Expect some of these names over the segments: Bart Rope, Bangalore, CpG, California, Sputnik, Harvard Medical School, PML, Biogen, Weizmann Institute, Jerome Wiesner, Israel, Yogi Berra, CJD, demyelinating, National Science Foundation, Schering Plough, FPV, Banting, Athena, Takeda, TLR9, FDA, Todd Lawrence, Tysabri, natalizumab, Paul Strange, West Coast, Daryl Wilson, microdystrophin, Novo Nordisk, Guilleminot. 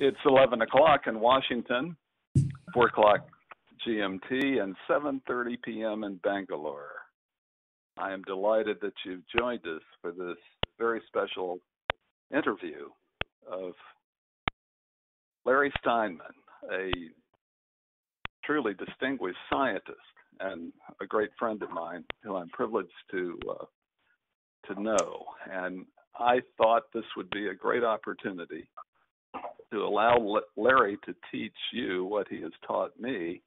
It's 11 o'clock in Washington, 4 o'clock GMT, and 7:30 p.m. in Bangalore. I am delighted that you've joined us for this very special interview of Larry Steinman, a truly distinguished scientist and a great friend of mine who I'm privileged to know. And I thought this would be a great opportunity to allow Larry to teach you what he has taught me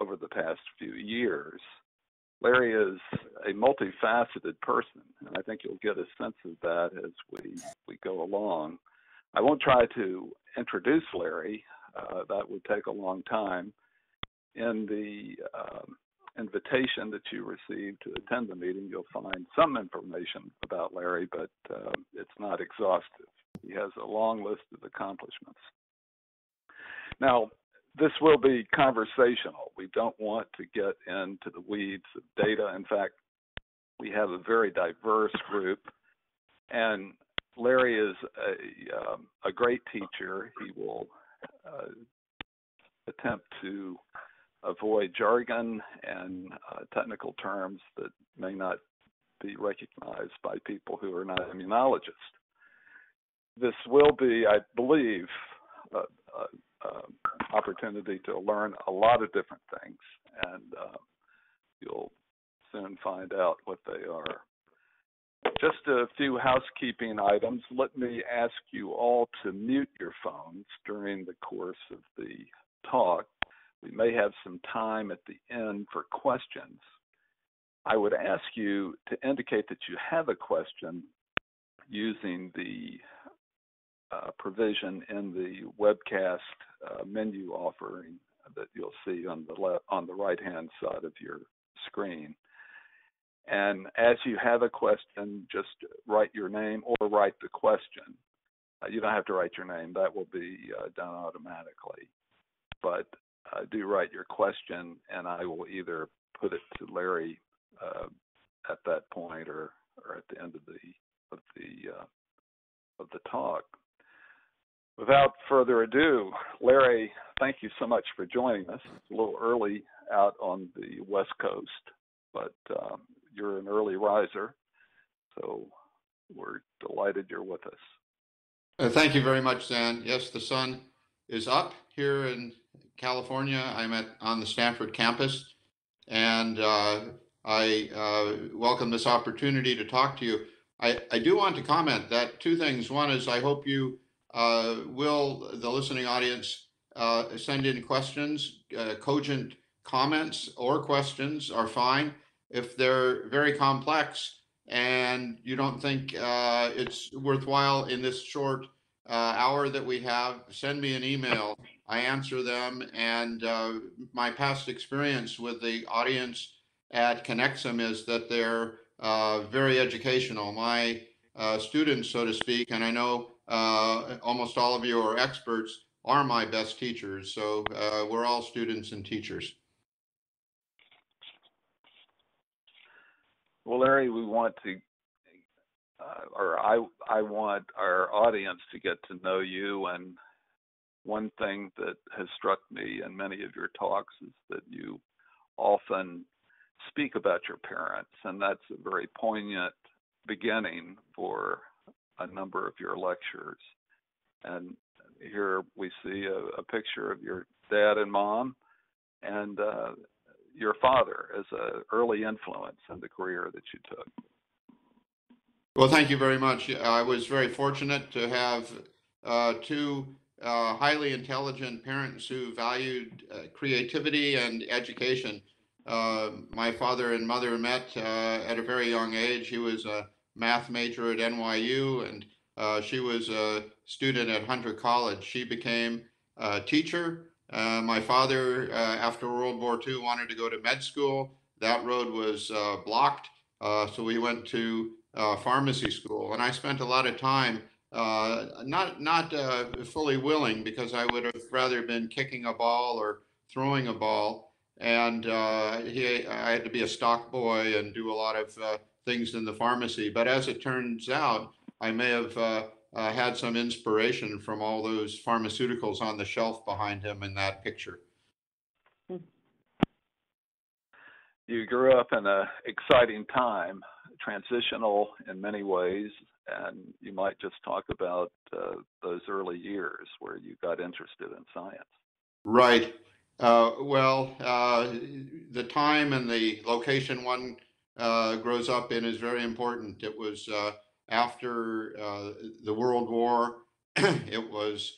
over the past few years. Larry is a multifaceted person, and I think you'll get a sense of that as we go along. I won't try to introduce Larry. That would take a long time. In the invitation that you received to attend the meeting, you'll find some information about Larry, but it's not exhaustive. He has a long list of accomplishments. Now, this will be conversational. We don't want to get into the weeds of data. In fact, we have a very diverse group, and Larry is a great teacher. He will attempt to avoid jargon and technical terms that may not be recognized by people who are not immunologists. This will be, I believe, opportunity to learn a lot of different things, and you'll soon find out what they are. Just a few housekeeping items. Let me ask you all to mute your phones during the course of the talk. We may have some time at the end for questions. I would ask you to indicate that you have a question using the provision in the webcast menu offering that you'll see on the right-hand side of your screen. And as you have a question, just write your name or write the question. You don't have to write your name. That will be done automatically. But do write your question, and I will either put it to Larry at that point or at the end of the talk. Without further ado, Larry, thank you so much for joining us. It's a little early out on the West Coast, but you're an early riser, so we're delighted you're with us. Thank you very much, Dan. Yes, the sun is up here in California. I'm on the Stanford campus, and I welcome this opportunity to talk to you. I do want to comment that two things. One is I hope you will, the listening audience, send in questions. Cogent comments or questions are fine. If they're very complex and you don't think it's worthwhile in this short hour that we have, send me an email. I answer them, and my past experience with the audience at Kinexum is that they're very educational. My students, so to speak, and I know almost all of you are experts, are my best teachers. So we're all students and teachers. Well, Larry, we want to, I want our audience to get to know you. And one thing that has struck me in many of your talks is that you often speak about your parents, and that's a very poignant beginning for a number of your lectures. And here we see a picture of your dad and mom, and your father as an early influence in the career that you took. Well, thank you very much. I was very fortunate to have two highly intelligent parents who valued creativity and education. My father and mother met at a very young age. He was a math major at NYU, and she was a student at Hunter College. She became a teacher. My father, after World War II, wanted to go to med school. That road was blocked, so we went to pharmacy school. And I spent a lot of time, not fully willing, because I would have rather been kicking a ball or throwing a ball. And I had to be a stock boy and do a lot of things in the pharmacy. But as it turns out, I may have had some inspiration from all those pharmaceuticals on the shelf behind him in that picture. You grew up in an exciting time, transitional in many ways, and you might just talk about those early years where you got interested in science. Right. The time and the location one grows up in is very important. It was after the World War. It was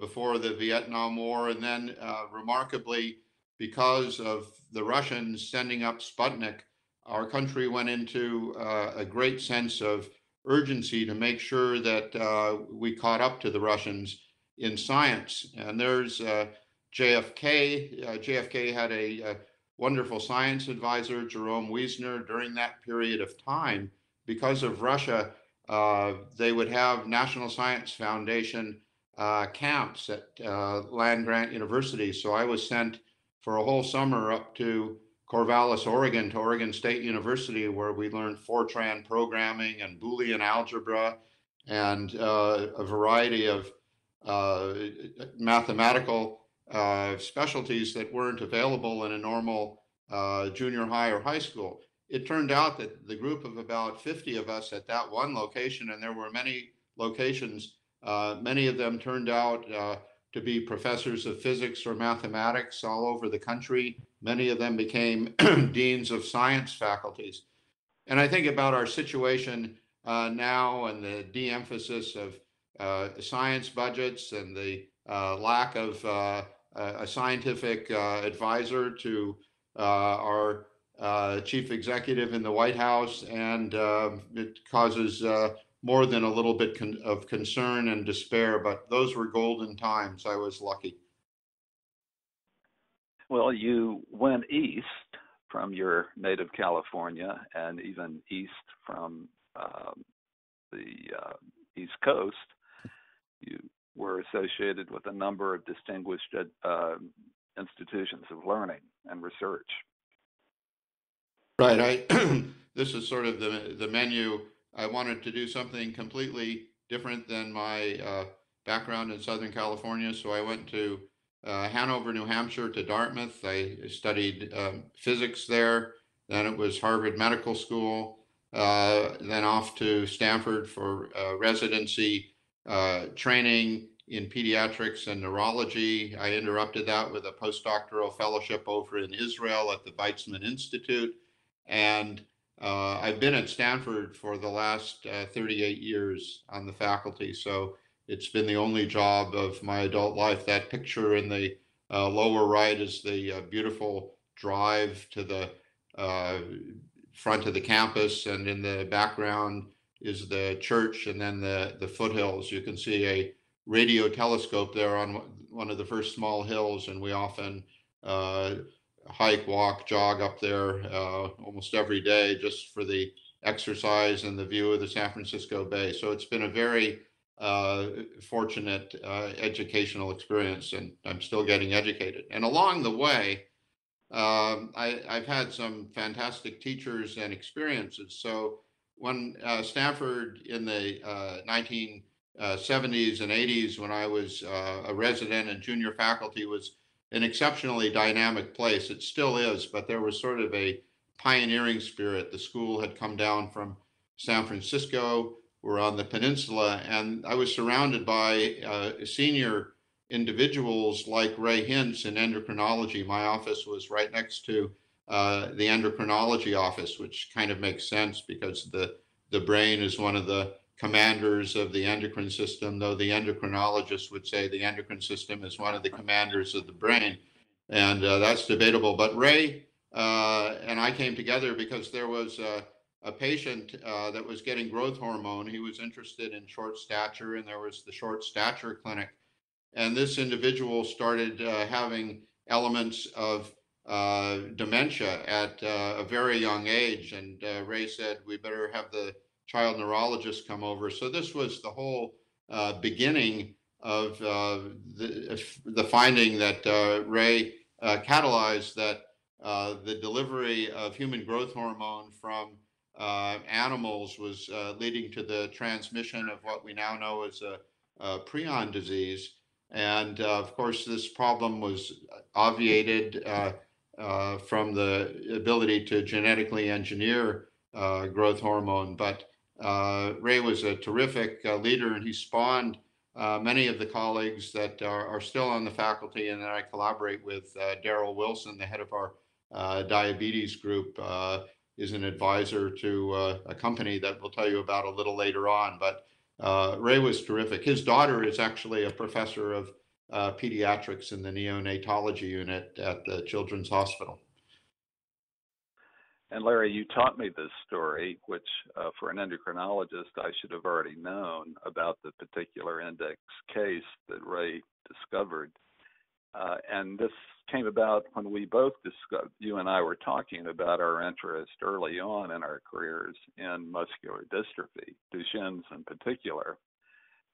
before the Vietnam War. And then remarkably, because of the Russians sending up Sputnik, our country went into a great sense of urgency to make sure that we caught up to the Russians in science. And there's JFK. JFK had a wonderful science advisor, Jerome Wiesner, during that period of time. Because of Russia, they would have National Science Foundation camps at land-grant universities. So I was sent for a whole summer up to Corvallis, Oregon, to Oregon State University, where we learned Fortran programming and Boolean algebra and a variety of mathematical specialties that weren't available in a normal junior high or high school. It turned out that the group of about 50 of us at that one location, and there were many locations, many of them turned out to be professors of physics or mathematics all over the country. Many of them became deans of science faculties. And I think about our situation now and the de-emphasis of science budgets and the lack of a scientific advisor to our chief executive in the White House, and it causes more than a little bit of concern and despair, but those were golden times. I was lucky. Well, you went east from your native California and even east from the East Coast. You were associated with a number of distinguished institutions of learning and research. Right. This is sort of the menu. I wanted to do something completely different than my background in Southern California. So I went to Hanover, New Hampshire, to Dartmouth. I studied physics there. Then it was Harvard Medical School. Then off to Stanford for residency training in pediatrics and neurology. I interrupted that with a postdoctoral fellowship over in Israel at the Weizmann Institute. And I've been at Stanford for the last 38 years on the faculty, so it's been the only job of my adult life. That picture in the lower right is the beautiful drive to the front of the campus, and in the background is the church and then the foothills. You can see a radio telescope there on one of the first small hills, and we often hike, walk, jog up there almost every day just for the exercise and the view of the San Francisco Bay. So it's been a very fortunate educational experience, and I'm still getting educated. And along the way, I've had some fantastic teachers and experiences. So when Stanford in the 1970s and 80s, when I was a resident and junior faculty, was an exceptionally dynamic place. It still is, but there was sort of a pioneering spirit. The school had come down from San Francisco. We're on the peninsula, and I was surrounded by senior individuals like Ray Hintz in endocrinology. My office was right next to the endocrinology office, which kind of makes sense because the brain is one of the commanders of the endocrine system, though the endocrinologist would say the endocrine system is one of the commanders of the brain, and that's debatable. But Ray and I came together because there was a patient that was getting growth hormone. He was interested in short stature, and there was the short stature clinic. And this individual started having elements of dementia at a very young age, and Ray said, we better have the child neurologist come over. So this was the whole beginning of the finding that Ray catalyzed, that the delivery of human growth hormone from animals was leading to the transmission of what we now know as a prion disease. And of course, this problem was obviated from the ability to genetically engineer growth hormone. But Ray was a terrific leader, and he spawned many of the colleagues that are still on the faculty and that I collaborate with. Daryl Wilson, the head of our diabetes group, is an advisor to a company that we'll tell you about a little later on. But Ray was terrific. His daughter is actually a professor of pediatrics in the neonatology unit at the Children's Hospital. And Larry, you taught me this story, which for an endocrinologist, I should have already known about the particular index case that Ray discovered. And this came about when we both discovered, you and I were talking about our interest early on in our careers in muscular dystrophy, Duchenne's in particular.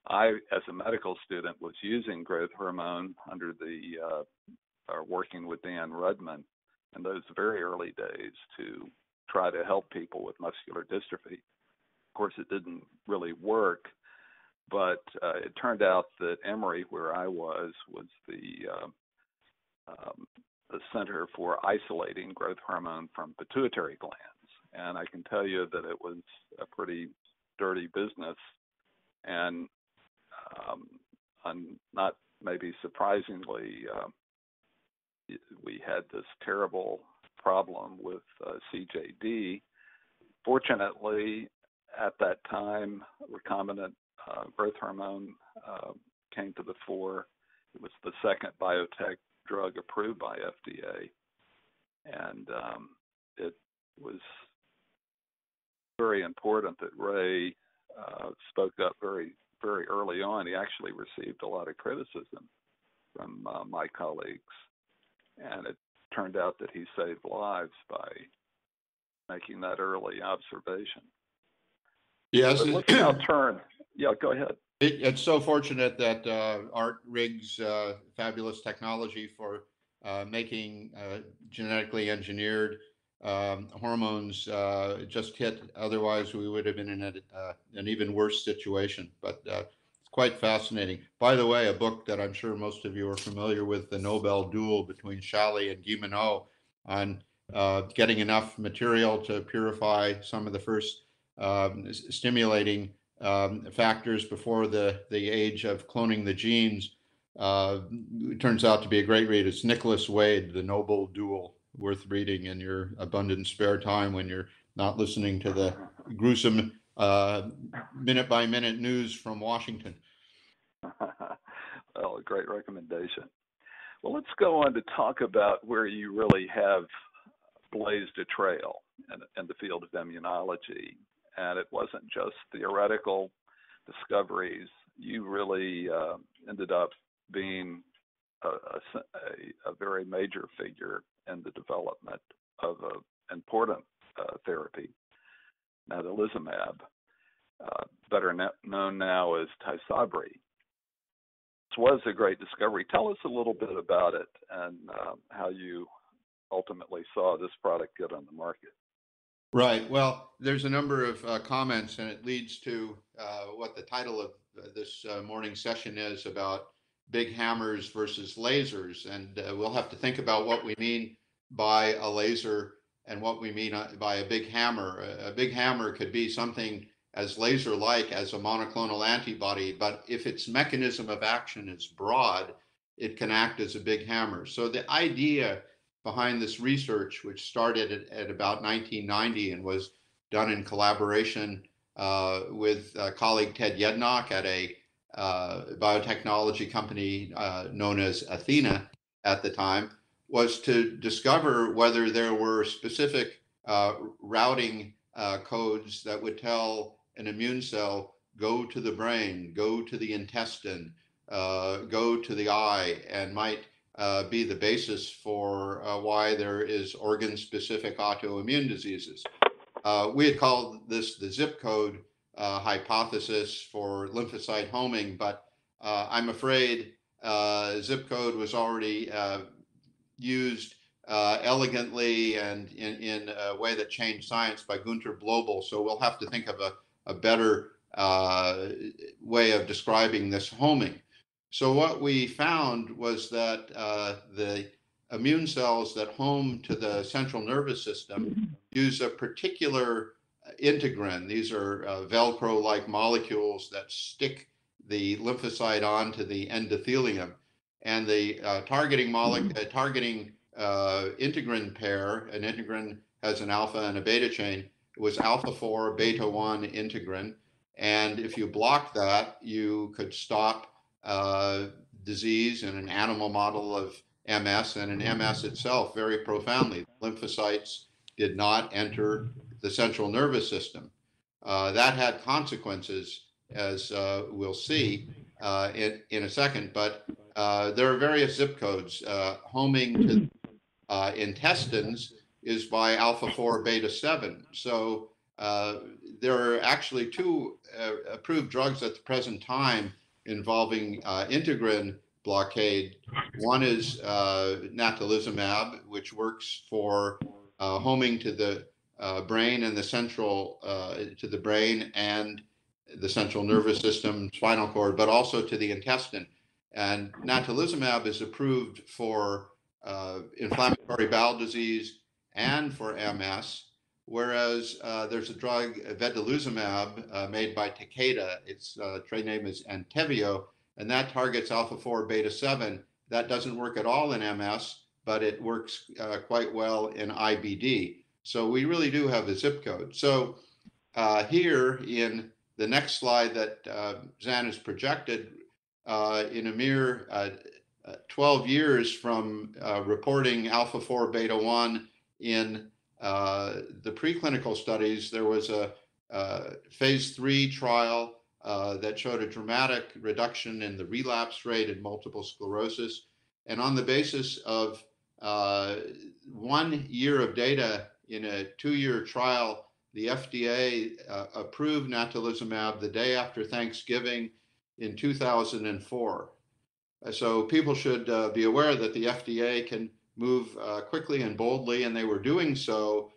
I, as a medical student, was using growth hormone under the, or working with Dan Rudman in those very early days to try to help people with muscular dystrophy. Of course, it didn't really work, but it turned out that Emory, where I was the Center for Isolating Growth Hormone from Pituitary Glands. And I can tell you that it was a pretty dirty business, and not maybe surprisingly, we had this terrible problem with CJD. Fortunately, at that time, recombinant growth hormone came to the fore. It was the second biotech drug approved by FDA, and it was very important that Ray spoke up very, very early on. He actually received a lot of criticism from my colleagues. And it turned out that he saved lives by making that early observation. Yes. But let's now turn. Yeah, go ahead. It's so fortunate that Art Riggs' fabulous technology for making genetically engineered hormones just hit. Otherwise, we would have been in an even worse situation. But quite fascinating. By the way, a book that I'm sure most of you are familiar with, The Nobel Duel between Shalley and Guilleminot, on getting enough material to purify some of the first stimulating factors before the age of cloning the genes. It turns out to be a great read. It's Nicholas Wade, The Nobel Duel, worth reading in your abundant spare time when you're not listening to the gruesome minute by minute news from Washington. Well, a great recommendation. Well, let's go on to talk about where you really have blazed a trail in the field of immunology. And it wasn't just theoretical discoveries. You really ended up being a very major figure in the development of an important therapy, natalizumab, better known now as Tysabri. This was a great discovery. Tell us a little bit about it and how you ultimately saw this product get on the market. Right. Well, there's a number of comments, and it leads to what the title of this morning session is about: big hammers versus lasers. And we'll have to think about what we mean by a laser and what we mean by a big hammer. A big hammer could be something as laser-like as a monoclonal antibody, but if its mechanism of action is broad, it can act as a big hammer. So the idea behind this research, which started at about 1990 and was done in collaboration with colleague Ted Yednock at a biotechnology company known as Athena at the time, was to discover whether there were specific routing codes that would tell an immune cell, go to the brain, go to the intestine, go to the eye, and might be the basis for why there is organ-specific autoimmune diseases. We had called this the zip code hypothesis for lymphocyte homing, but I'm afraid zip code was already used elegantly and in a way that changed science by Günter Blobel. So we'll have to think of a better way of describing this homing. So what we found was that the immune cells that home to the central nervous system use a particular integrin. These are Velcro-like molecules that stick the lymphocyte onto the endothelium. And the targeting integrin pair, an integrin has an alpha and a beta chain, it was alpha-4, beta-1 integrin. And if you block that, you could stop disease in an animal model of MS and in MS itself very profoundly. Lymphocytes did not enter the central nervous system. That had consequences, as we'll see in a second, but there are various zip codes. Homing to intestines is by alpha-4 beta-7. So there are actually two approved drugs at the present time involving integrin blockade. One is natalizumab, which works for homing to the brain and the central nervous system, spinal cord, but also to the intestine. And natalizumab is approved for inflammatory bowel disease and for MS, whereas there's a drug, vedolizumab, made by Takeda. Its trade name is Antevio, and that targets alpha-4 beta-7. That doesn't work at all in MS, but it works quite well in IBD. So we really do have a zip code. So here in the next slide that Zan has projected, in a mere 12 years from reporting alpha-4 beta-1 in the preclinical studies, there was a phase 3 trial that showed a dramatic reduction in the relapse rate in multiple sclerosis. And on the basis of 1 year of data in a 2-year trial, the FDA approved natalizumab the day after Thanksgiving in 2004. So people should be aware that the FDA can move quickly and boldly, and they were doing so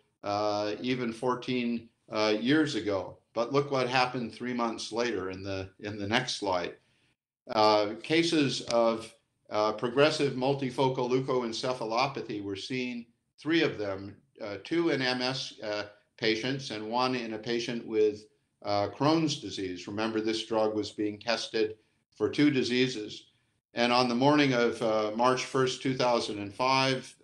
even 14 years ago. But look what happened 3 months later in the next slide. Cases of progressive multifocal leukoencephalopathy were seen, 3 of them, 2 in MS patients and 1 in a patient with Crohn's disease. Remember, this drug was being tested for 2 diseases. And on the morning of March 1st, 2005,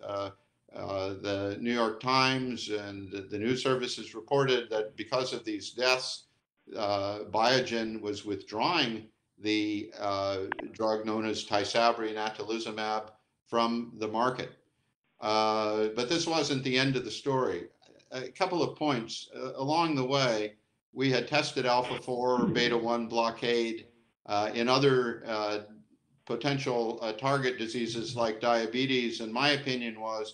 the New York Times and the news services reported that because of these deaths, Biogen was withdrawing the drug known as Tysabri, natalizumab, from the market. But this wasn't the end of the story. A couple of points along the way. We had tested alpha-4, beta-1 blockade in other potential target diseases like diabetes. And my opinion was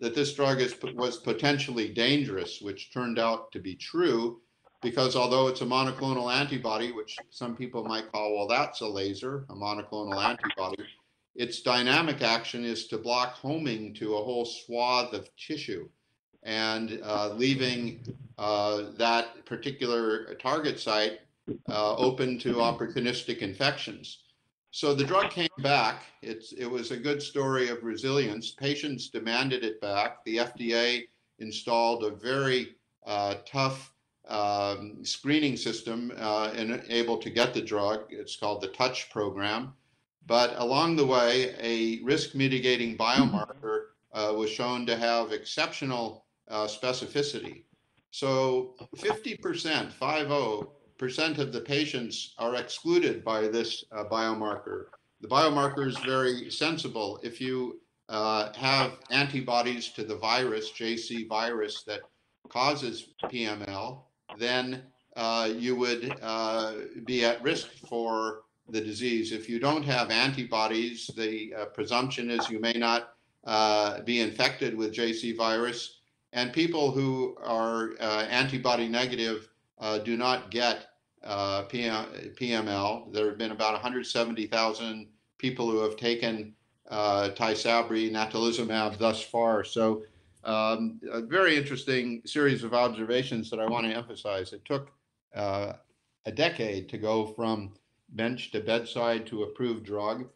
that this drug was potentially dangerous, which turned out to be true, because although it's a monoclonal antibody, which some people might call, well, that's a laser, a monoclonal antibody, its dynamic action is to block homing to a whole swath of tissue, and leaving that particular target site open to opportunistic infections. So the drug came back. It was a good story of resilience. Patients demanded it back. The FDA installed a very tough screening system and able to get the drug. It's called the TOUCH program. But along the way, a risk mitigating biomarker was shown to have exceptional specificity. So 50% of the patients are excluded by this biomarker. The biomarker is very sensible. If you have antibodies to the virus, JC virus, that causes PML, then you would be at risk for the disease. If you don't have antibodies, the presumption is you may not be infected with JC virus. And people who are antibody negative do not get PML. There have been about 170,000 people who have taken Tysabri, natalizumab thus far. So a very interesting series of observations that I want to emphasize. It took a decade to go from bench to bedside to approved drug.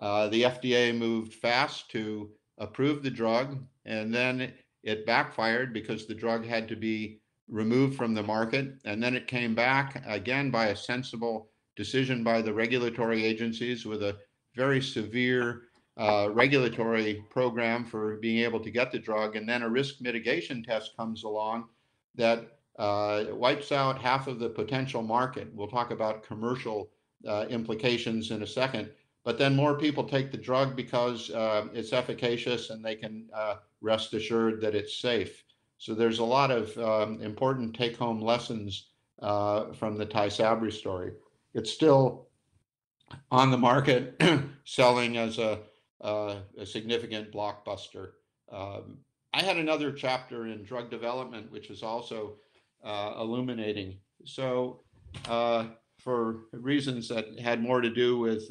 The FDA moved fast to approve the drug, and then it backfired because the drug had to be removed from the market. And then it came back again by a sensible decision by the regulatory agencies with a very severe regulatory program for being able to get the drug. And then a risk mitigation test comes along that wipes out half of the potential market. We'll talk about commercial implications in a second. But then more people take the drug because it's efficacious and they can rest assured that it's safe. So there's a lot of important take-home lessons from the Tysabri story. It's still on the market selling as a significant blockbuster. I had another chapter in drug development, which is also illuminating. So for reasons that had more to do with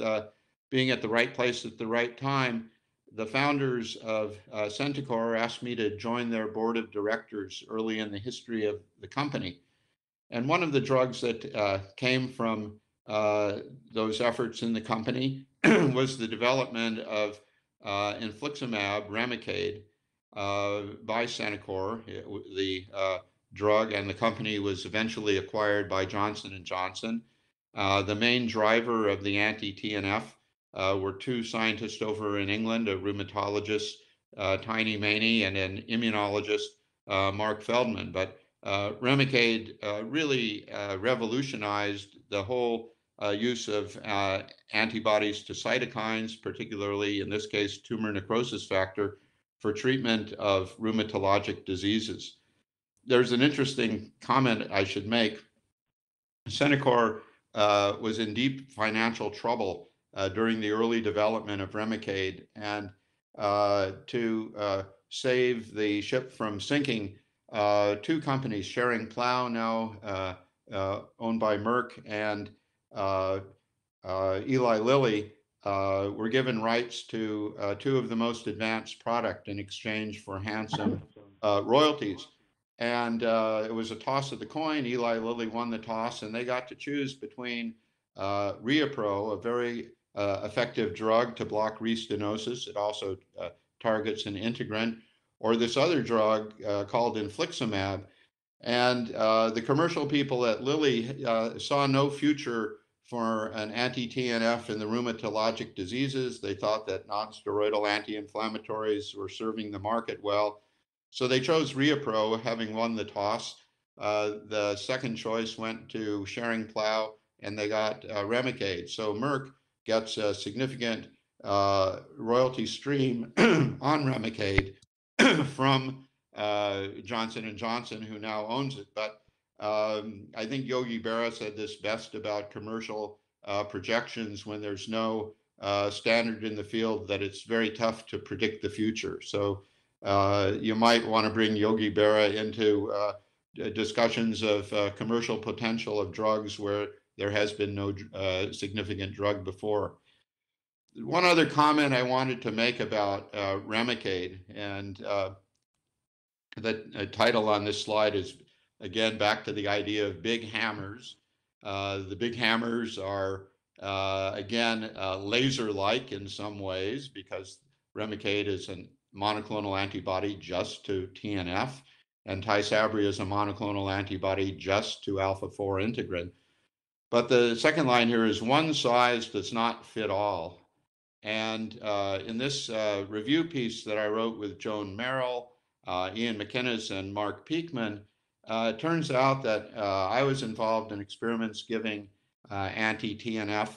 being at the right place at the right time, the founders of Centocor asked me to join their board of directors early in the history of the company. And one of the drugs that came from those efforts in the company was the development of infliximab, Remicade, by Centocor. The drug and the company was eventually acquired by Johnson & Johnson. The main driver of the anti-TNF were two scientists over in England, a rheumatologist, Tiny Maney, and an immunologist, Mark Feldman. But Remicade really revolutionized the whole use of antibodies to cytokines, particularly in this case, tumor necrosis factor, for treatment of rheumatologic diseases. There's an interesting comment I should make. Centocor was in deep financial trouble during the early development of Remicade, and to save the ship from sinking, two companies, Schering Plough, now owned by Merck, and Eli Lilly, were given rights to two of the most advanced product in exchange for handsome royalties. And it was a toss of the coin. Eli Lilly won the toss, and they got to choose between Reopro, a very effective drug to block restenosis. It also targets an integrin, or this other drug called infliximab. And the commercial people at Lilly saw no future for an anti-TNF in the rheumatologic diseases. They thought that non-steroidal anti-inflammatories were serving the market well. So they chose Reopro, having won the toss. The second choice went to Schering Plough, and they got Remicade. So Merck gets a significant royalty stream on Remicade from Johnson & Johnson, who now owns it. But I think Yogi Berra said this best about commercial projections when there's no standard in the field, that it's very tough to predict the future. So you might want to bring Yogi Berra into discussions of commercial potential of drugs where there has been no significant drug before. One other comment I wanted to make about Remicade, and the title on this slide is, again, back to the idea of big hammers. The big hammers are, again, laser-like in some ways, because Remicade is a monoclonal antibody just to TNF, and Tysabri is a monoclonal antibody just to alpha-4 integrin. But the second line here is one size does not fit all. And in this review piece that I wrote with Joan Merrill, Ian McInnes, and Mark Peekman, it turns out that I was involved in experiments giving anti-TNF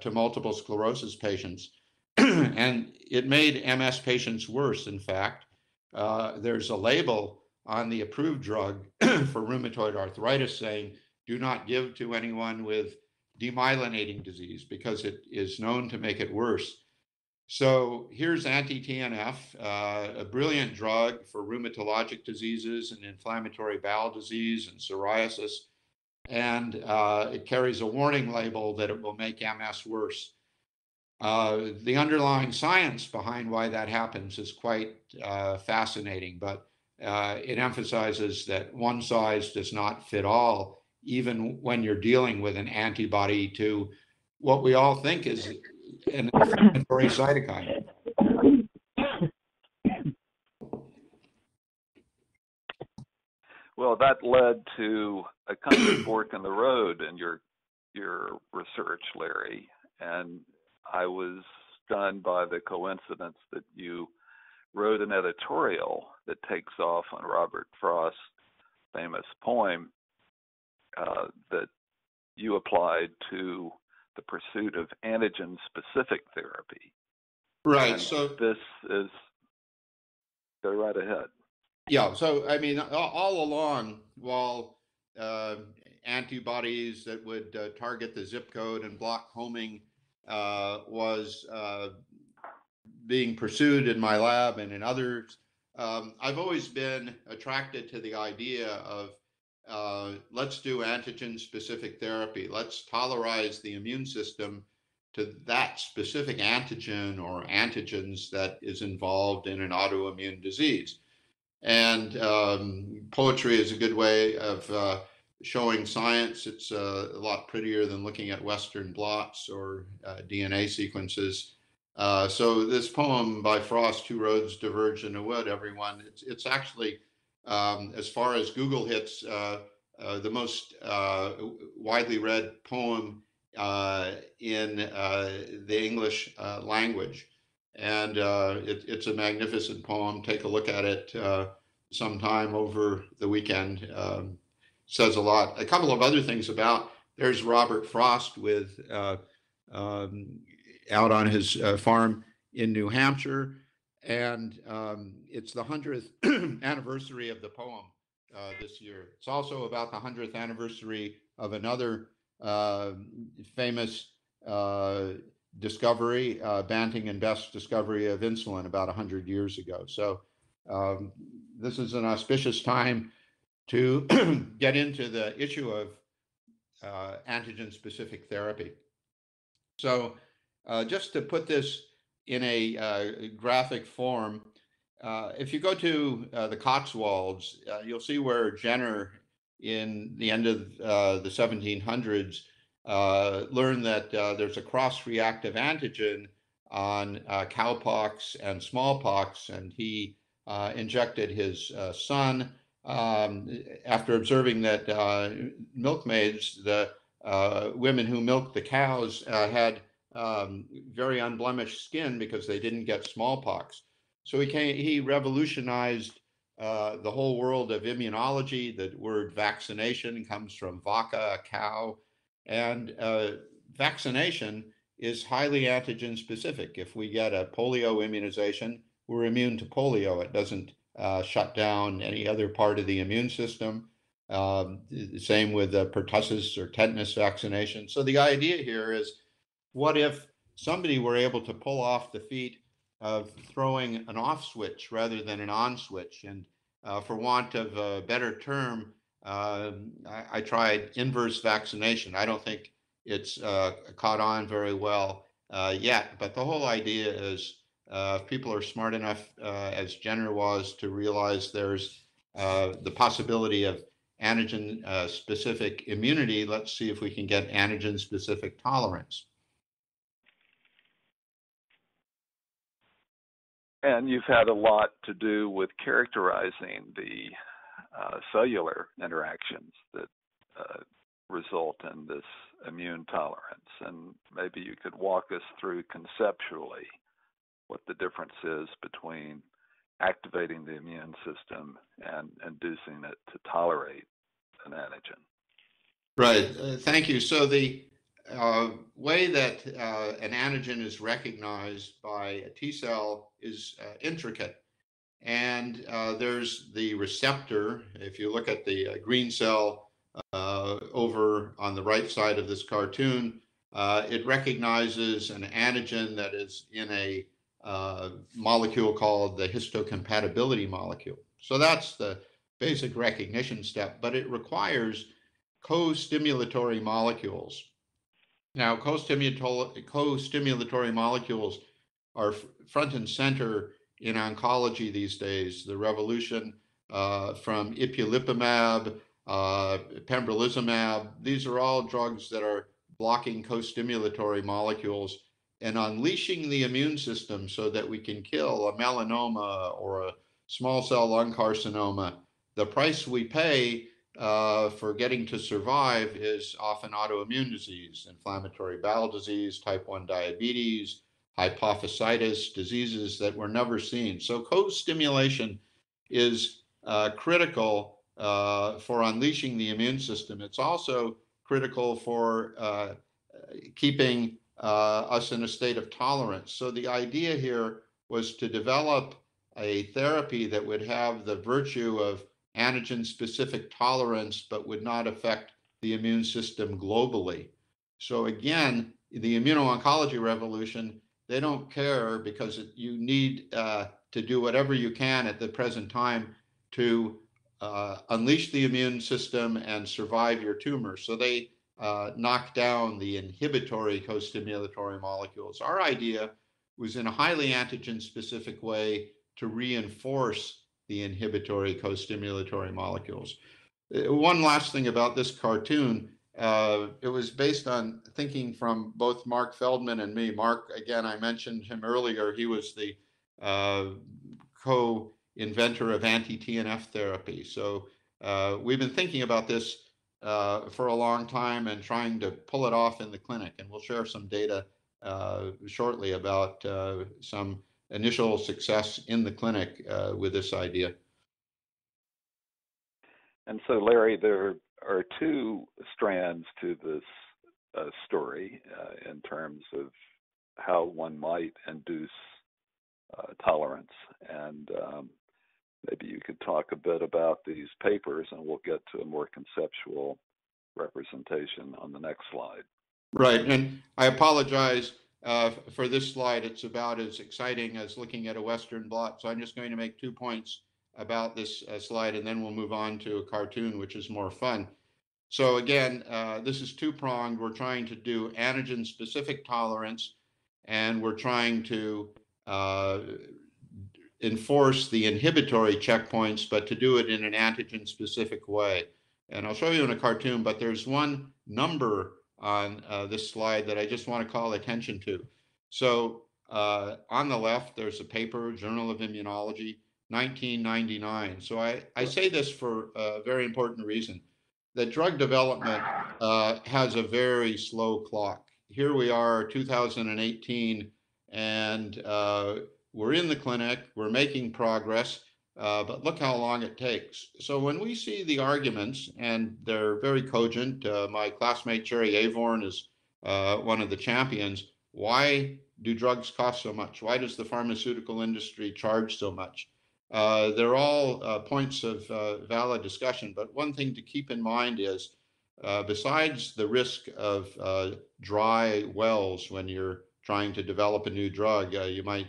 to multiple sclerosis patients. And it made MS patients worse, in fact. There's a label on the approved drug for rheumatoid arthritis saying, do not give to anyone with demyelinating disease because it is known to make it worse. So here's anti-TNF, a brilliant drug for rheumatologic diseases and inflammatory bowel disease and psoriasis. And it carries a warning label that it will make MS worse. The underlying science behind why that happens is quite fascinating, but it emphasizes that one size does not fit all, even when you're dealing with an antibody to what we all think is an inflammatory cytokine. Well, that led to a kind of fork in the road in your research, Larry, and I was stunned by the coincidence that you wrote an editorial that takes off on Robert Frost's famous poem that you applied to the pursuit of antigen-specific therapy. Right. And so this is, go right ahead. Yeah. So, I mean, all along, while antibodies that would target the zip code and block homing was being pursued in my lab and in others, I've always been attracted to the idea of let's do antigen-specific therapy. Let's tolerize the immune system to that specific antigen or antigens that is involved in an autoimmune disease. And poetry is a good way of showing science. It's a lot prettier than looking at Western blots or DNA sequences. So this poem by Frost, "Two Roads Diverge in a Wood," everyone, it's actually, as far as Google hits, the most widely read poem in the English language. And it's a magnificent poem. Take a look at it sometime over the weekend. Says a lot. A couple of other things about, there's Robert Frost with out on his farm in New Hampshire. And it's the 100th anniversary of the poem this year. It's also about the 100th anniversary of another famous discovery, Banting and Best's discovery of insulin about 100 years ago. So this is an auspicious time to get into the issue of antigen-specific therapy. So just to put this in a graphic form, if you go to the Cotswolds, you'll see where Jenner in the end of the 1700s learned that there's a cross-reactive antigen on cowpox and smallpox, and he injected his son after observing that milkmaids, the women who milked the cows, had very unblemished skin because they didn't get smallpox. So he revolutionized the whole world of immunology. The word vaccination comes from vaca, cow. And vaccination is highly antigen specific. If we get a polio immunization, we're immune to polio. It doesn't shut down any other part of the immune system. Same with the pertussis or tetanus vaccination. So the idea here is, what if somebody were able to pull off the feat of throwing an off switch rather than an on switch? And for want of a better term, I tried inverse vaccination. I don't think it's caught on very well yet, but the whole idea is if people are smart enough, as Jenner was, to realize there's the possibility of antigen-specific immunity, let's see if we can get antigen-specific tolerance. And you've had a lot to do with characterizing the cellular interactions that result in this immune tolerance. And maybe you could walk us through conceptually what the difference is between activating the immune system and inducing it to tolerate an antigen. Right. Thank you. So the way that an antigen is recognized by a T cell is intricate. And there's the receptor. If you look at the green cell over on the right side of this cartoon, it recognizes an antigen that is in a molecule called the histocompatibility molecule. So that's the basic recognition step, but it requires co-stimulatory molecules. Now, co-stimulatory molecules are front and center in oncology these days. The revolution from ipilimumab, pembrolizumab, these are all drugs that are blocking co-stimulatory molecules and unleashing the immune system so that we can kill a melanoma or a small cell lung carcinoma. The price we pay for getting to survive is often autoimmune disease, inflammatory bowel disease, type 1 diabetes, hypophysitis, diseases that were never seen. So co-stimulation is critical for unleashing the immune system. It's also critical for keeping us in a state of tolerance. So the idea here was to develop a therapy that would have the virtue of antigen-specific tolerance, but would not affect the immune system globally. So again, the immuno-oncology revolution, they don't care because you need to do whatever you can at the present time to unleash the immune system and survive your tumor. So they knock down the inhibitory co-stimulatory molecules. Our idea was in a highly antigen-specific way to reinforce the inhibitory co-stimulatory molecules. One last thing about this cartoon, it was based on thinking from both Mark Feldman and me. Mark, again, I mentioned him earlier. He was the co-inventor of anti-TNF therapy. So we've been thinking about this for a long time and trying to pull it off in the clinic. And we'll share some data shortly about some initial success in the clinic with this idea. And so, Larry, there are two strands to this story in terms of how one might induce tolerance. And maybe you could talk a bit about these papers, and we'll get to a more conceptual representation on the next slide. Right. And I apologize for this slide. It's about as exciting as looking at a Western blot. So I'm just going to make 2 points about this slide, and then we'll move on to a cartoon, which is more fun. So again, this is two-pronged. We're trying to do antigen-specific tolerance, and we're trying to enforce the inhibitory checkpoints, but to do it in an antigen-specific way. And I'll show you in a cartoon, but there's one number on this slide that I just want to call attention to. So on the left, there's a paper, Journal of Immunology, 1999. So I say this for a very important reason, that drug development has a very slow clock. Here we are, 2018, and we're in the clinic, we're making progress, but look how long it takes. So when we see the arguments, and they're very cogent, my classmate Cherry Avorn is one of the champions. Why do drugs cost so much? Why does the pharmaceutical industry charge so much? They're all points of valid discussion, but one thing to keep in mind is besides the risk of dry wells when you're trying to develop a new drug, you might,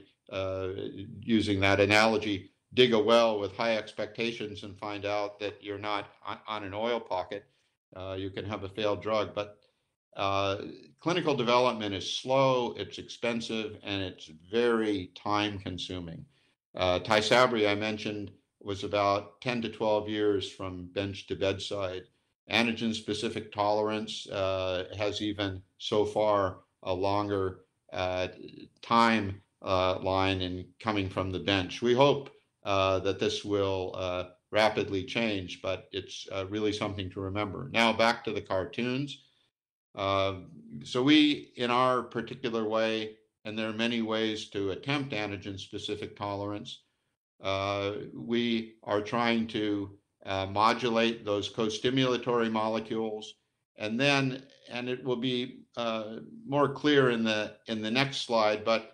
using that analogy, dig a well with high expectations and find out that you're not on an oil pocket. You can have a failed drug, but clinical development is slow, it's expensive, and it's very time consuming. Tysabri, I mentioned, was about 10 to 12 years from bench to bedside. Antigen specific tolerance has even so far a longer time line in coming from the bench. We hope that this will rapidly change, but it's really something to remember. Now back to the cartoons. So we, in our particular way, and there are many ways to attempt antigen-specific tolerance, we are trying to modulate those co-stimulatory molecules, and then, and it will be more clear in the next slide, but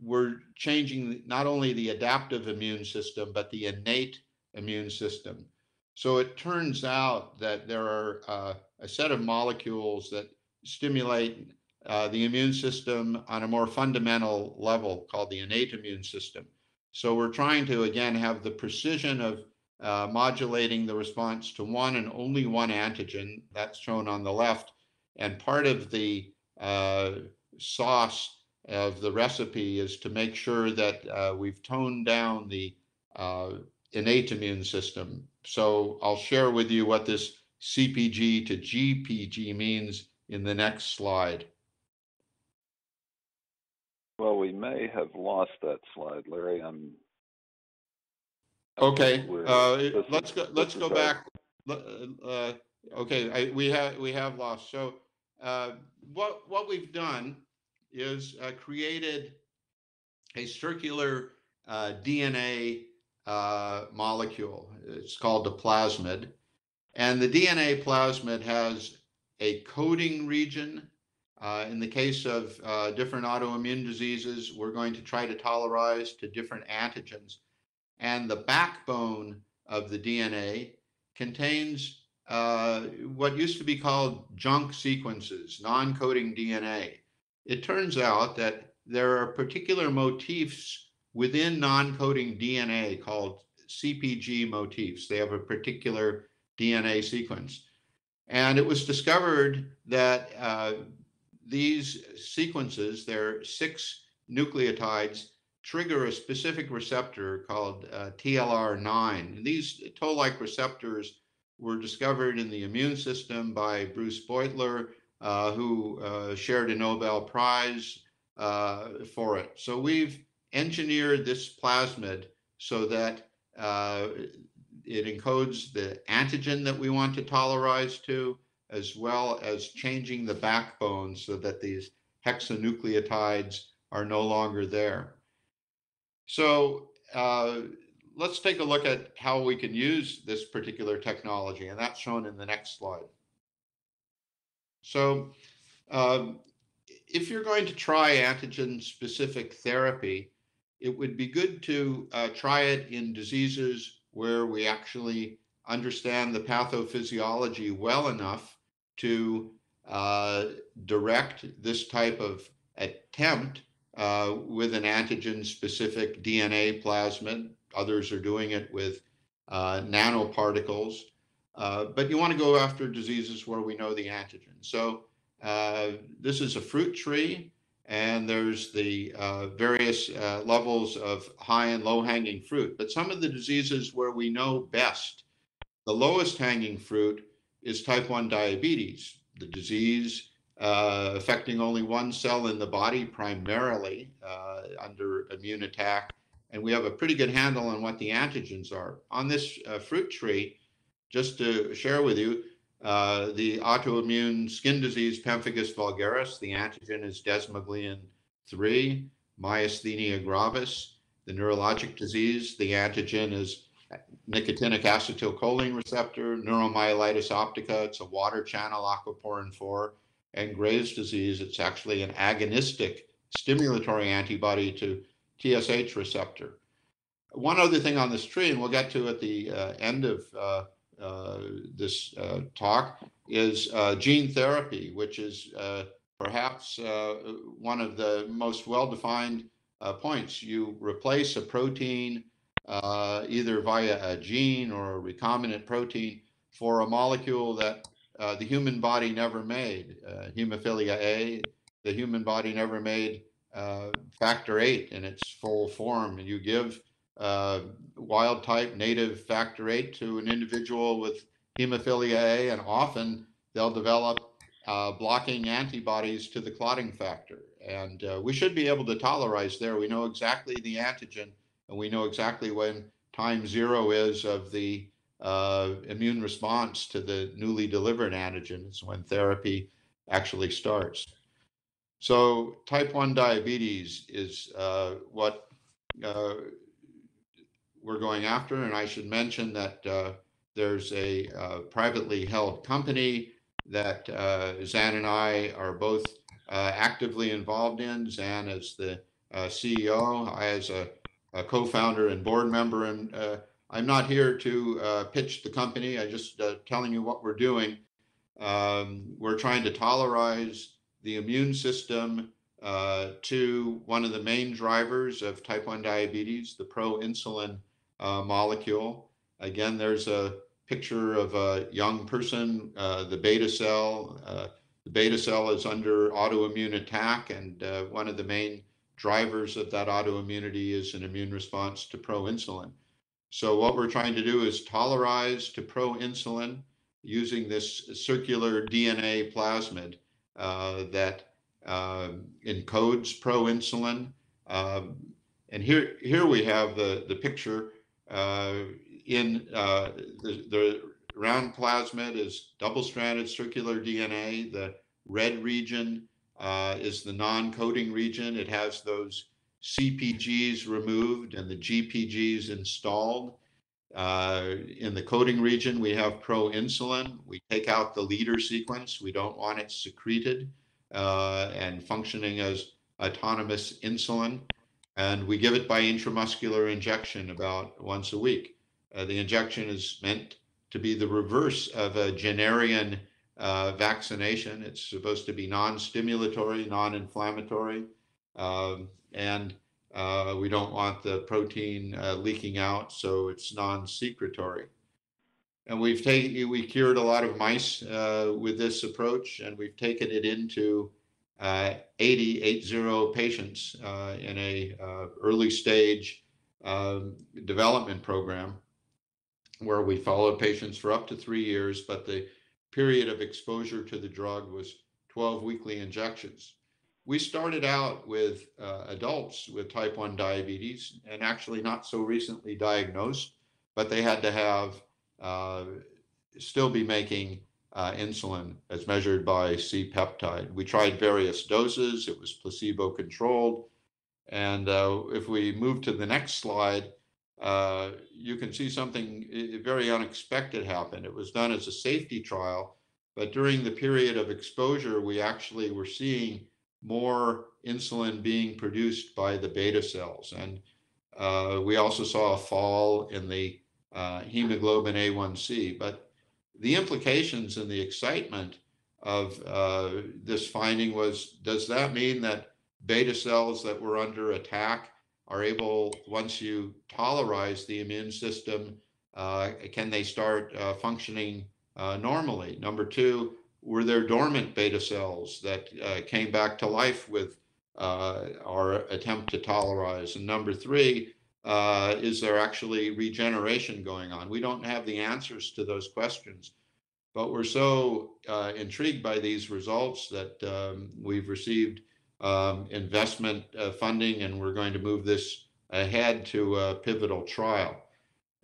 we're changing not only the adaptive immune system, but the innate immune system. So it turns out that there are a set of molecules that stimulate the immune system on a more fundamental level called the innate immune system. So we're trying to, again, have the precision of modulating the response to one and only one antigen, that's shown on the left, And part of the sauce of the recipe is to make sure that we've toned down the innate immune system. So I'll share with you what this CpG to GpG means in the next slide. Well, we may have lost that slide, Larry. Okay. Let's go back. Okay, we have lost. So what we've done is created a circular DNA molecule. It's called the plasmid. And the DNA plasmid has a coding region. In the case of different autoimmune diseases, we're going to try to tolerize to different antigens. And the backbone of the DNA contains what used to be called junk sequences, non-coding DNA. It turns out that there are particular motifs within non-coding DNA called CpG motifs. They have a particular DNA sequence. And it was discovered that these sequences, their 6 nucleotides, trigger a specific receptor called TLR9. And these toll-like receptors were discovered in the immune system by Bruce Beutler, who shared a Nobel Prize for it. So we've engineered this plasmid so that it encodes the antigen that we want to tolerize to, as well as changing the backbone so that these hexanucleotides are no longer there. So let's take a look at how we can use this particular technology, and that's shown in the next slide. So if you're going to try antigen-specific therapy, it would be good to try it in diseases where we actually understand the pathophysiology well enough to direct this type of attempt with an antigen-specific DNA plasmid. Others are doing it with nanoparticles, but you want to go after diseases where we know the antigen. So this is a fruit tree, and there's the various levels of high and low hanging fruit. But some of the diseases where we know best, the lowest hanging fruit is type 1 diabetes, the disease affecting only one cell in the body primarily under immune attack. And we have a pretty good handle on what the antigens are. On this fruit tree, just to share with you, the autoimmune skin disease pemphigus vulgaris, the antigen is desmoglein 3, myasthenia gravis, the neurologic disease, the antigen is nicotinic acetylcholine receptor, neuromyelitis optica, it's a water channel aquaporin 4, and Graves' disease, it's actually an agonistic stimulatory antibody to TSH receptor. One other thing on this tree, and we'll get to at the end of this talk, is gene therapy, which is perhaps one of the most well-defined points. You replace a protein either via a gene or a recombinant protein for a molecule that the human body never made. Hemophilia A, the human body never made factor 8 in its full form. And you give wild type native factor 8 to an individual with hemophilia A, and often they'll develop blocking antibodies to the clotting factor. And we should be able to tolerize there. We know exactly the antigen, and we know exactly when time zero is of the immune response to the newly delivered antigens, when therapy actually starts. So type 1 diabetes is what we're going after. And I should mention that there's a privately held company that Zan and I are both actively involved in. Zan as the CEO, I as a co-founder and board member, and I'm not here to pitch the company. I'm just telling you what we're doing. We're trying to tolerize the immune system to one of the main drivers of type 1 diabetes, the proinsulin molecule. Again, there's a picture of a young person, the beta cell, The beta cell is under autoimmune attack, and one of the main drivers of that autoimmunity is an immune response to proinsulin. So what we're trying to do is tolerize to proinsulin using this circular DNA plasmid that encodes proinsulin. And here we have the picture in the round plasmid is double-stranded circular DNA. The red region is the non-coding region. It has those CPGs removed and the GPGs installed. In the coding region, we have proinsulin. We take out the leader sequence. We don't want it secreted and functioning as autonomous insulin. And we give it by intramuscular injection about once a week. The injection is meant to be the reverse of a Jennerian vaccination. It's supposed to be non-stimulatory, non-inflammatory, and we don't want the protein leaking out, so it's non-secretory. And we cured a lot of mice with this approach, and we've taken it into 80 patients in a early stage development program, where we followed patients for up to 3 years, but the period of exposure to the drug was 12 weekly injections. We started out with adults with type 1 diabetes, and actually not so recently diagnosed, but they had to have still be making insulin as measured by C-peptide. We tried various doses. It was placebo controlled. And if we move to the next slide, you can see something very unexpected happened. It was done as a safety trial, but during the period of exposure, we actually were seeing more insulin being produced by the beta cells. And we also saw a fall in the hemoglobin A1C. But the implications and the excitement of this finding was, does that mean that beta cells that were under attack are able, once you tolerize the immune system, can they start functioning normally? Number two, were there dormant beta cells that came back to life with our attempt to tolerize? And number three, is there actually regeneration going on? We don't have the answers to those questions, but we're so intrigued by these results that we've received investment funding, and we're going to move this ahead to a pivotal trial.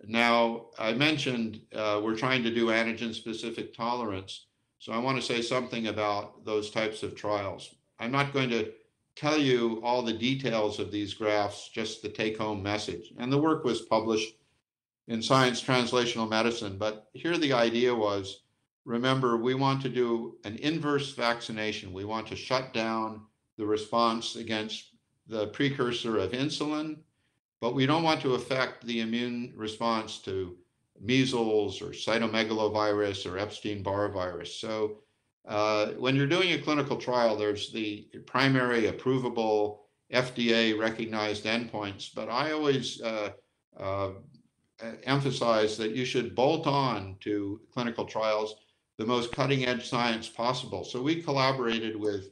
Now, I mentioned we're trying to do antigen-specific tolerance, so I want to say something about those types of trials. I'm not going to tell you all the details of these graphs, just the take-home message. And the work was published in Science Translational Medicine, but here the idea was, remember, we want to do an inverse vaccination. We want to shut down the response against the precursor of insulin, but we don't want to affect the immune response to measles or cytomegalovirus or Epstein-Barr virus. So when you're doing a clinical trial, there's the primary approvable FDA recognized endpoints, but I always emphasize that you should bolt on to clinical trials the most cutting edge science possible. So we collaborated with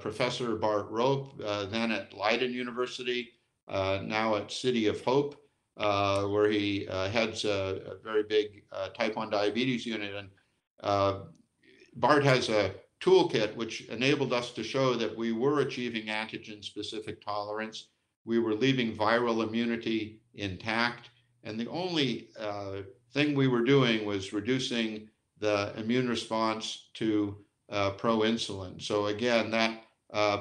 Professor Bart Rope, then at Leiden University, now at City of Hope, where he heads a very big type 1 diabetes unit. And Bart has a toolkit which enabled us to show that we were achieving antigen-specific tolerance. We were leaving viral immunity intact. And the only thing we were doing was reducing the immune response to proinsulin. So again, that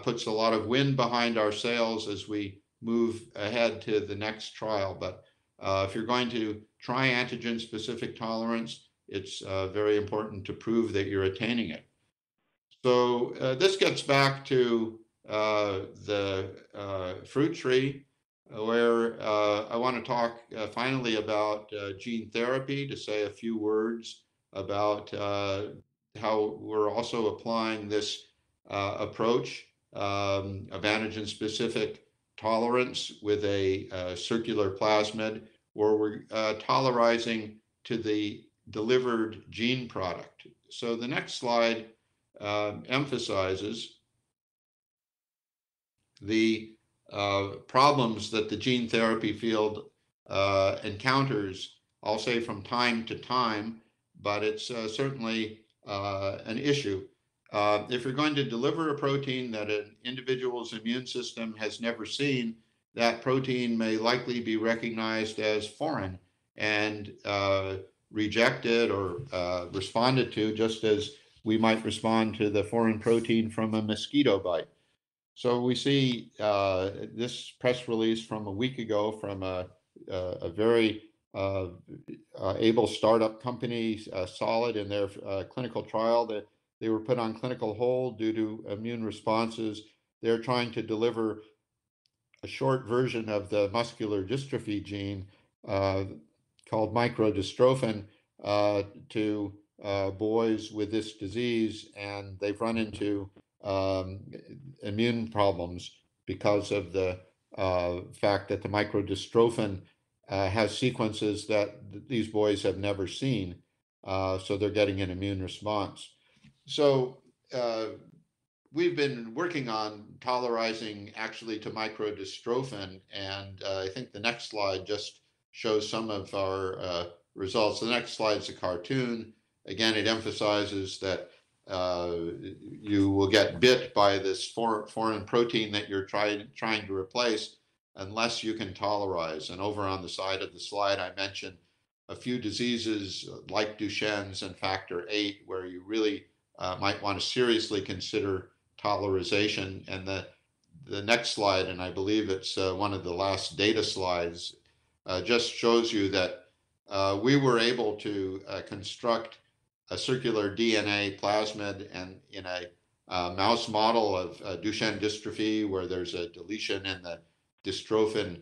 puts a lot of wind behind our sails as we move ahead to the next trial. But if you're going to try antigen-specific tolerance, it's very important to prove that you're attaining it. So this gets back to the fruit tree, where I want to talk finally about gene therapy, to say a few words about how we're also applying this approach of antigen-specific tolerance with a circular plasmid, where we're tolerizing to the delivered gene product. So the next slide emphasizes the problems that the gene therapy field encounters, I'll say from time to time, but it's certainly an issue. If you're going to deliver a protein that an individual's immune system has never seen, that protein may likely be recognized as foreign and rejected or responded to, just as we might respond to the foreign protein from a mosquito bite. So we see this press release from a week ago from a very able startup company, Solid, in their clinical trial that they were put on clinical hold due to immune responses. They're trying to deliver a short version of the muscular dystrophy gene called microdystrophin to boys with this disease, and they've run into immune problems because of the fact that the microdystrophin has sequences that these boys have never seen, so they're getting an immune response. So we've been working on tolerizing actually to microdystrophin, and I think the next slide just shows some of our results. The next slide's a cartoon. Again, it emphasizes that you will get bit by this foreign protein that you're trying to replace unless you can tolerize. And over on the side of the slide, I mentioned a few diseases like Duchenne's and Factor VIII, where you really might want to seriously consider tolerization. And the next slide, and I believe it's one of the last data slides, just shows you that we were able to construct a circular DNA plasmid and in a mouse model of Duchenne dystrophy, where there's a deletion in the dystrophin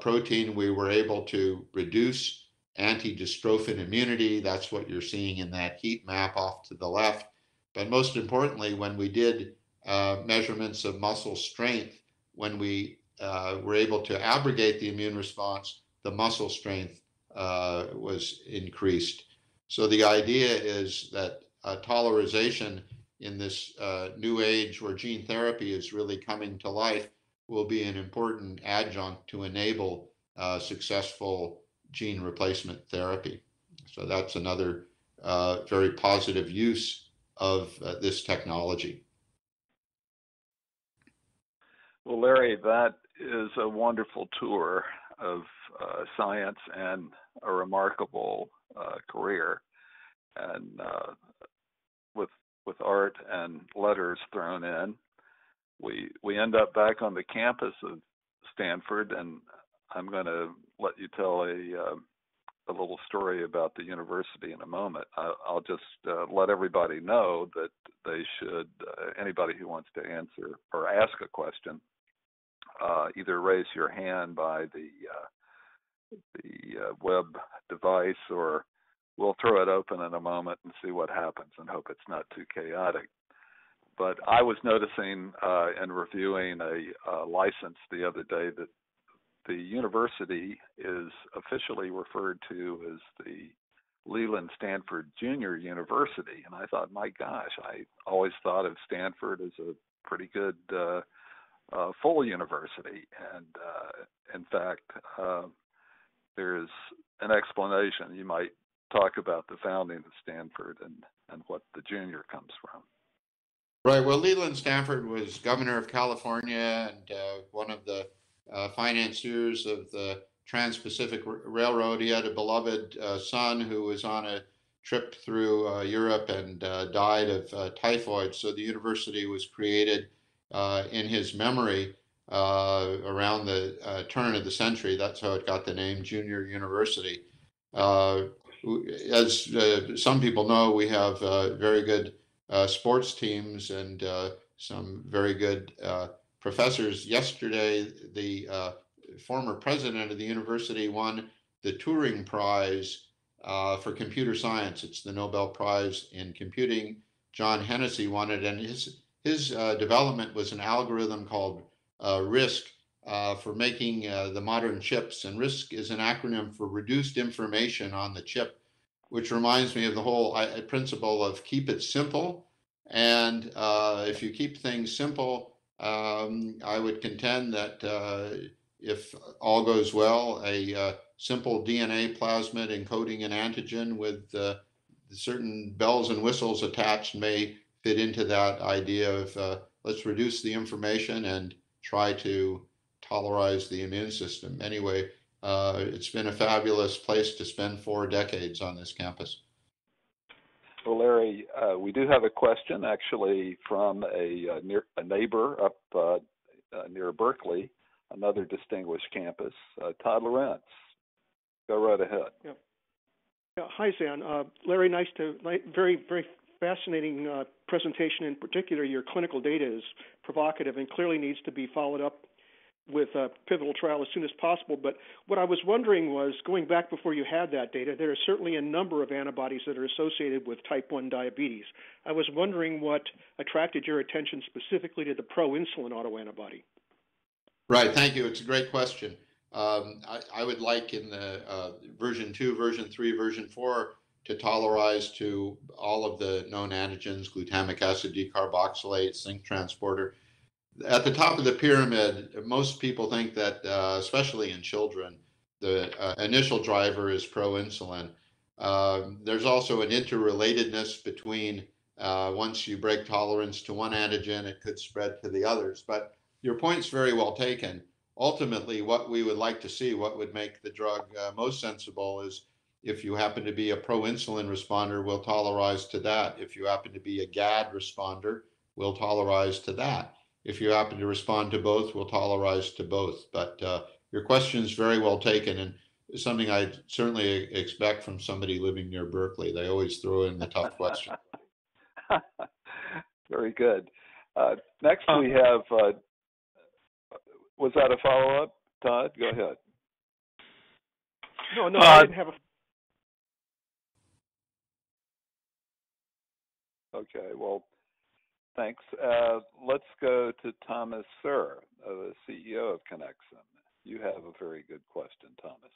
protein, we were able to reduce anti-dystrophin immunity. That's what you're seeing in that heat map off to the left. But most importantly, when we did measurements of muscle strength, when we were able to abrogate the immune response, the muscle strength was increased. So the idea is that tolerization in this new age where gene therapy is really coming to life will be an important adjunct to enable successful gene replacement therapy. So that's another very positive use of this technology. Well, Larry, that is a wonderful tour of science and a remarkable career, and with art and letters thrown in, we end up back on the campus of Stanford, and I'm going to let you tell a little story about the university in a moment. I'll just let everybody know that they should, anybody who wants to answer or ask a question, either raise your hand by the web device, or we'll throw it open in a moment and see what happens and hope it's not too chaotic. But I was noticing and reviewing a license the other day that the university is officially referred to as the Leland Stanford Junior University. And I thought, my gosh, I always thought of Stanford as a pretty good full university. And in fact, there's an explanation. You might talk about the founding of Stanford and what the junior comes from. Right. Well, Leland Stanford was governor of California and one of the financiers of the Trans-Pacific Railroad. He had a beloved son who was on a trip through Europe and died of typhoid. So the university was created in his memory around the turn of the century. That's how it got the name Junior University. As some people know, we have very good sports teams and some very good professors. Yesterday, the former president of the university won the Turing Prize for computer science. It's the Nobel Prize in computing. John Hennessy won it, and his development was an algorithm called RISC for making the modern chips. And RISC is an acronym for reduced information on the chip, which reminds me of the whole principle of keep it simple. And if you keep things simple, I would contend that if all goes well, a simple DNA plasmid encoding an antigen with certain bells and whistles attached may fit into that idea of let's reduce the information and try to tolerize the immune system. Anyway, it's been a fabulous place to spend 4 decades on this campus. Well, Larry, we do have a question actually from a neighbor up near Berkeley, another distinguished campus, Todd Lawrence. Go right ahead. Yeah. Yeah, hi, Zan. Larry, very, very fascinating presentation. In particular, your clinical data is provocative and clearly needs to be followed up with a pivotal trial as soon as possible. But what I was wondering was, going back before you had that data, there are certainly a number of antibodies that are associated with type 1 diabetes. I was wondering what attracted your attention specifically to the pro-insulin autoantibody. Right, thank you. It's a great question. I would like in the version 2, version 3, version 4 to tolerize to all of the known antigens, glutamic acid decarboxylate, zinc transporter. At the top of the pyramid, most people think that, especially in children, the initial driver is proinsulin. There's also an interrelatedness between once you break tolerance to one antigen, it could spread to the others. But your point's very well taken. Ultimately, what we would like to see, what would make the drug most sensible is if you happen to be a proinsulin responder, we'll tolerize to that. If you happen to be a GAD responder, we'll tolerize to that. If you happen to respond to both, we'll tolerize to both. But your question is very well taken and something I certainly expect from somebody living near Berkeley. They always throw in the tough question. Very good. Next we have, was that a follow-up, Todd? Go ahead. No, no, I didn't have a... Okay, well... Thanks. Let's go to Thomas Sir, the CEO of Kinexum. You have a very good question, Thomas.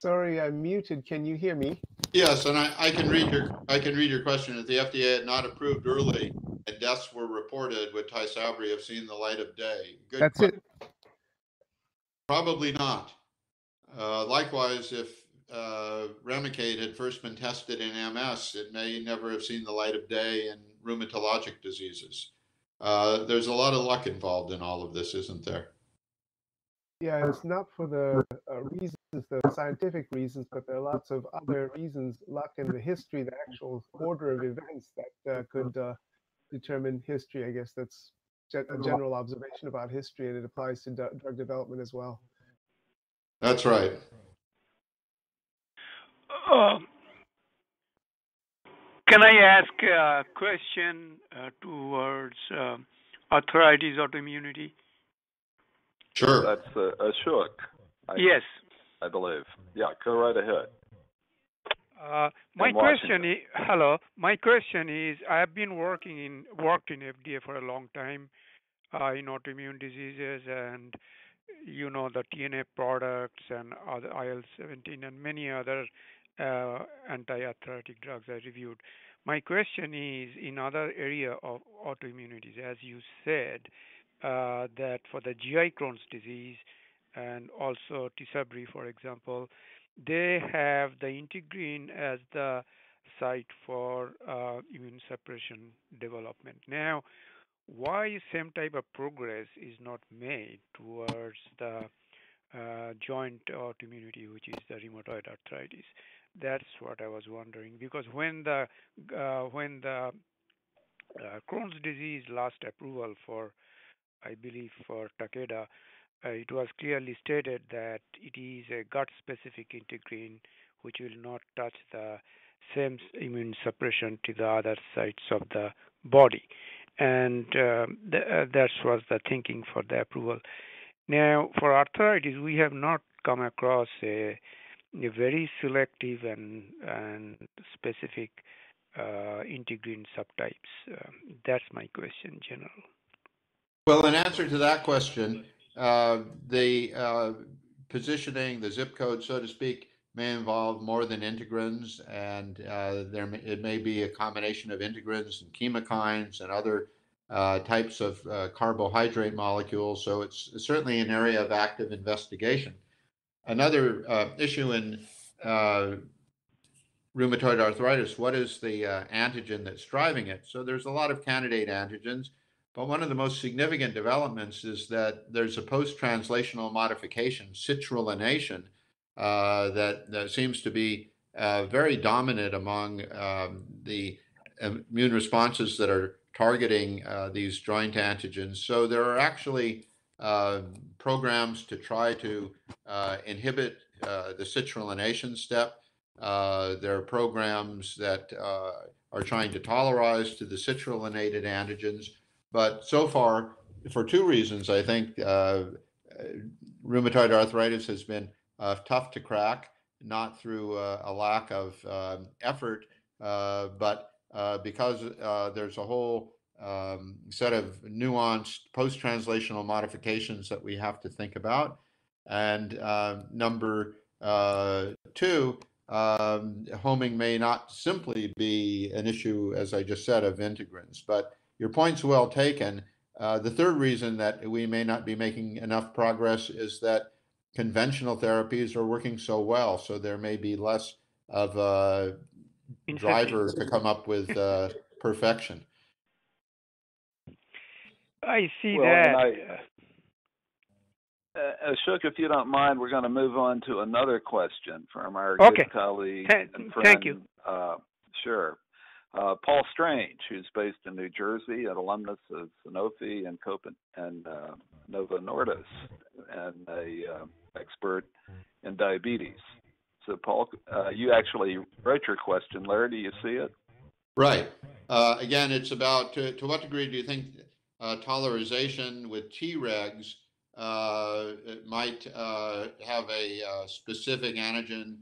Sorry, I'm muted. Can you hear me? Yes, and I can read your question. If the FDA had not approved early and deaths were reported, would Tysabri have seen the light of day? Good That's question. It. Probably not. Likewise, if Remicade had first been tested in MS, it may never have seen the light of day in rheumatologic diseases. There's a lot of luck involved in all of this, isn't there? Yeah, it's not for the reasons, the scientific reasons, but there are lots of other reasons, luck and the history, the actual order of events that could determine history. I guess that's a general observation about history, and it applies to drug development as well. That's right. Can I ask a question towards arthritis, autoimmunity? Sure. That's Ashok. Yes. I believe. Yeah, go right ahead. My question is, hello. My question is, I've been worked in FDA for a long time in autoimmune diseases and, you know, the TNF products and other IL-17 and many other anti-arthritic drugs I reviewed. My question is, in other area of autoimmunities, as you said, that for the GI Crohn's disease and also Tysabri, for example, they have the integrin as the site for immune suppression development. Now, why same type of progress is not made towards the joint autoimmunity, which is the rheumatoid arthritis? That's what I was wondering, because when the Crohn's disease last approval for, I believe, for Takeda, it was clearly stated that it is a gut-specific integrin which will not touch the same immune suppression to the other sites of the body. And that was the thinking for the approval. Now, for arthritis, we have not come across a very selective and specific integrin subtypes. That's my question, General. Well, in answer to that question, the positioning, the zip code, so to speak, may involve more than integrins, and it may be a combination of integrins and chemokines and other types of carbohydrate molecules. So it's certainly an area of active investigation. Another issue in rheumatoid arthritis, what is the antigen that's driving it? So there's a lot of candidate antigens, but one of the most significant developments is that there's a post-translational modification, citrullination, that seems to be very dominant among the immune responses that are targeting these joint antigens. So there are actually programs to try to inhibit the citrullination step. There are programs that are trying to tolerize to the citrullinated antigens. But so far, for two reasons, I think rheumatoid arthritis has been tough to crack, not through a lack of effort, but because there's a whole set of nuanced post-translational modifications that we have to think about. And number two, homing may not simply be an issue, as I just said, of integrins, but your point's well taken. The third reason that we may not be making enough progress is that conventional therapies are working so well, so there may be less of a driver to come up with perfection. I see that. Ashok, if you don't mind, we're going to move on to another question from our good colleague and friend. Thank you. Sure. Paul Strange, who's based in New Jersey, an alumnus of Sanofi and Novo Nordisk, and a expert in diabetes. So, Paul, you actually wrote your question. Larry, do you see it? Right. Again, it's about to what degree do you think tolerization with Tregs might have a specific antigen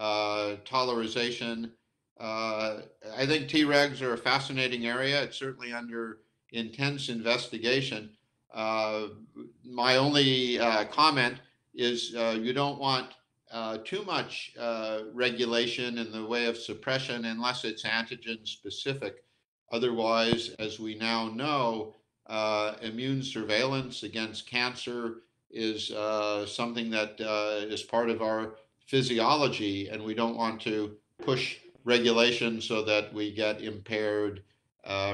tolerization? I think Tregs are a fascinating area. It's certainly under intense investigation. My only comment is you don't want too much regulation in the way of suppression unless it's antigen specific. Otherwise, as we now know, immune surveillance against cancer is something that is part of our physiology, and we don't want to push regulation so that we get impaired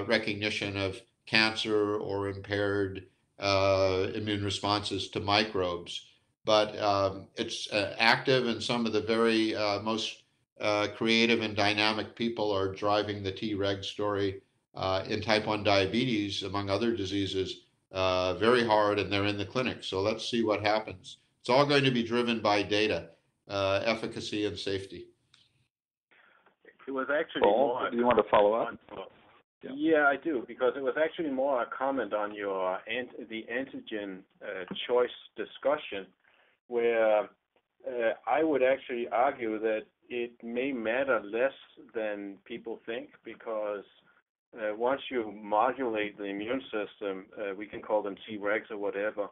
recognition of cancer or impaired immune responses to microbes. But it's active, and some of the very most creative and dynamic people are driving the Treg story in type 1 diabetes, among other diseases, very hard, and they're in the clinic. So let's see what happens. It's all going to be driven by data, efficacy and safety. It was actually more. Do you want to follow up? Yeah, I do, because it was actually more a comment on your the antigen choice discussion, where I would actually argue that it may matter less than people think, because once you modulate the immune system, we can call them Tregs or whatever,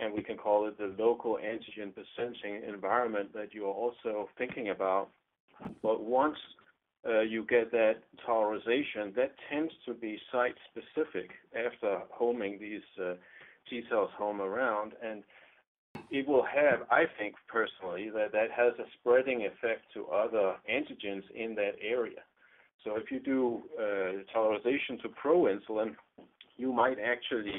and we can call it the local antigen presenting environment that you are also thinking about. But once you get that tolerization, that tends to be site-specific after homing these T cells home around, and it will have, I think personally, that has a spreading effect to other antigens in that area. So if you do tolerization to proinsulin, you might actually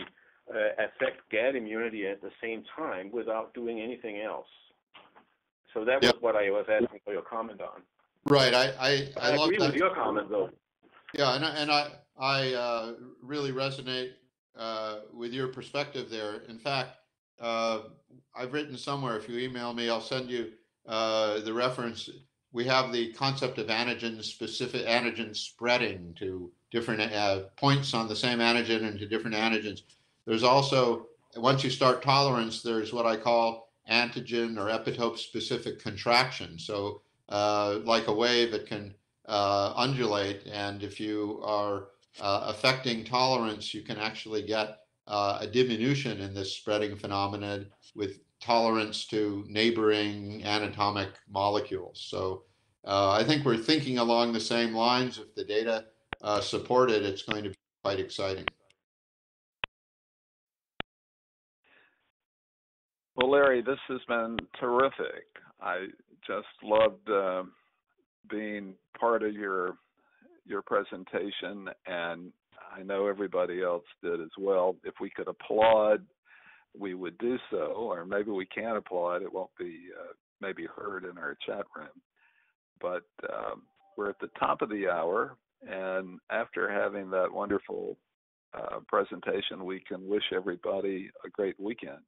affect GAD immunity at the same time without doing anything else. So that was what I was asking for your comment on. Right. I love that. With your comment, though. Yeah, and I really resonate with your perspective there. In fact, I've written somewhere, if you email me, I'll send you the reference. We have the concept of antigen-specific antigen spreading to different points on the same antigen and to different antigens. There's also, once you start tolerance, there's what I call antigen or epitope-specific contraction. So like a wave, it can undulate, and if you are affecting tolerance, you can actually get a diminution in this spreading phenomenon with tolerance to neighboring anatomic molecules. So I think we're thinking along the same lines. If the data support it, it's going to be quite exciting. Well, Larry, this has been terrific. I just loved being part of your presentation, and I know everybody else did as well. If we could applaud, we would do so, or maybe we can't applaud. It won't be maybe heard in our chat room. But we're at the top of the hour, and after having that wonderful presentation, we can wish everybody a great weekend.